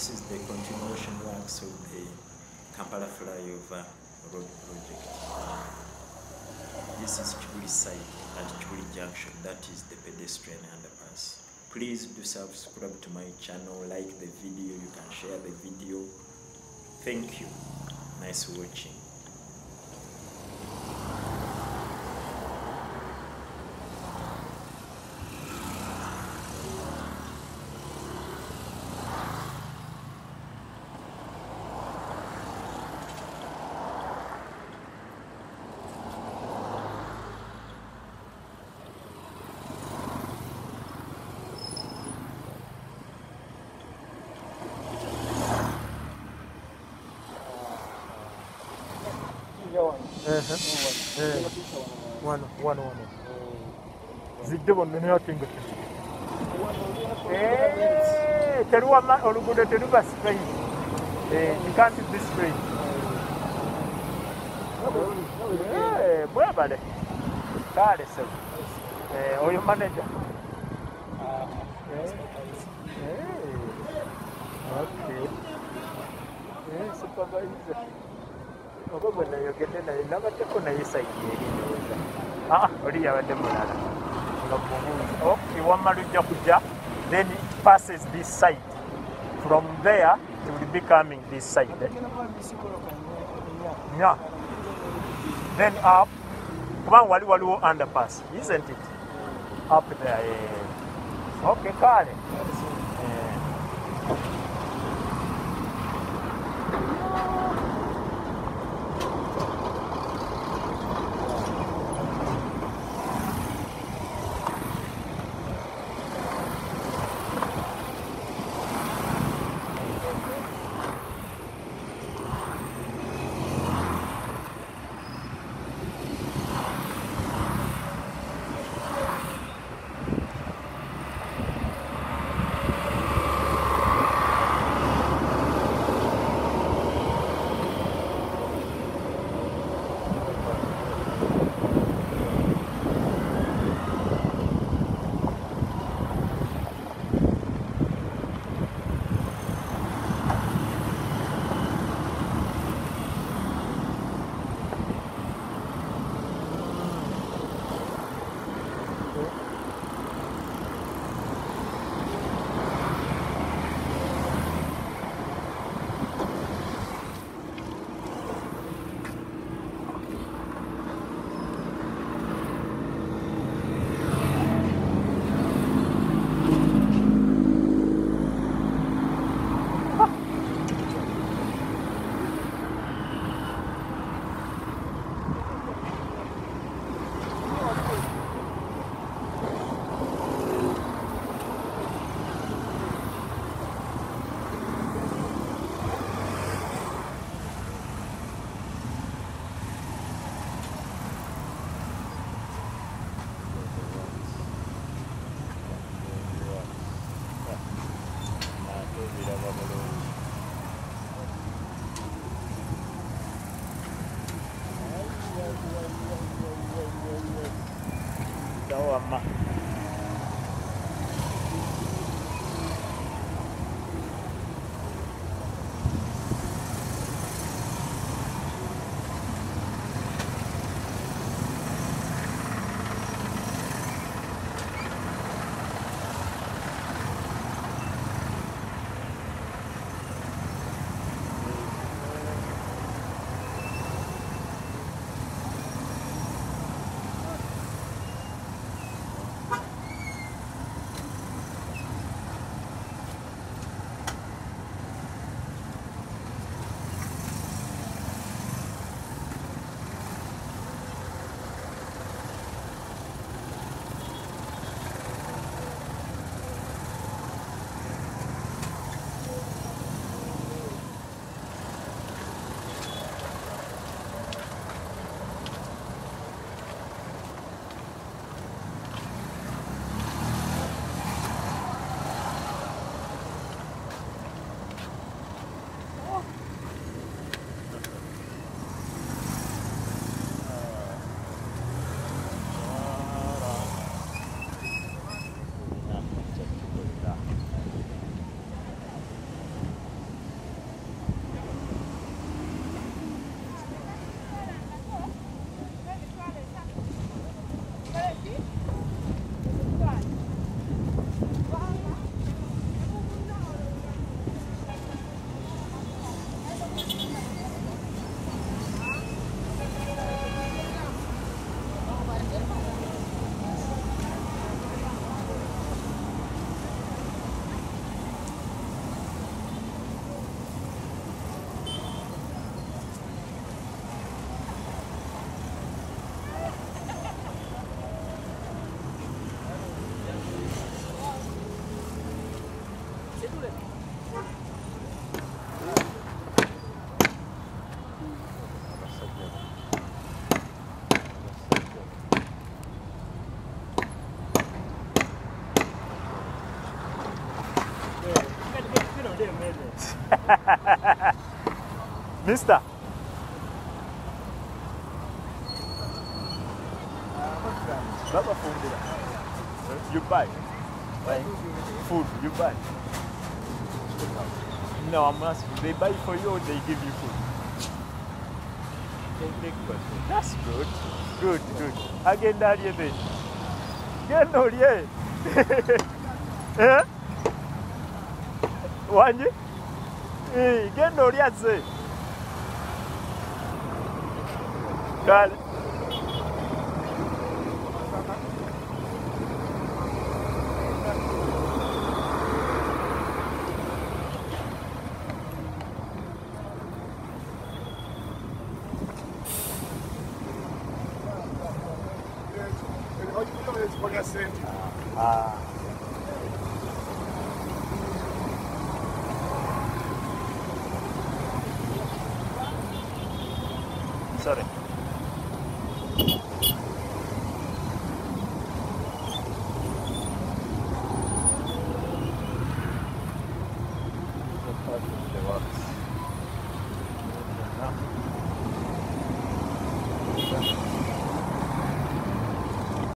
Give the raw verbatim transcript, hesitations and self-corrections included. This is the continuation works of the Kampala Flyover road project. This is Kibuli site at Kibuli Junction, that is the pedestrian underpass. Please do subscribe to my channel, like the video, you can share the video. Thank you. Nice watching. One, one, one. Zidde bonnene yakinga. Eh, teruwa ma olugude teruba spray. Eh, you can't this spray. Eh, bwa bale. Kale se. Eh, oyo manager. Ah, eh. Eh. Okay. Eh, supervisor. I don't know what then it passes this side. From there, it will be coming this side. Yeah. Then up. Come on, underpass, isn't it? Up there. Okay, got it. Mister, Baba food there. You buy. Buy food, you buy. No, I'm asking. They buy for you or they give you food? They make food. That's good. Good, good. Again, that you think. Get no, yeah. Eh? One? Eh, get no, yeah, say. Got it. Sorry. Thank you.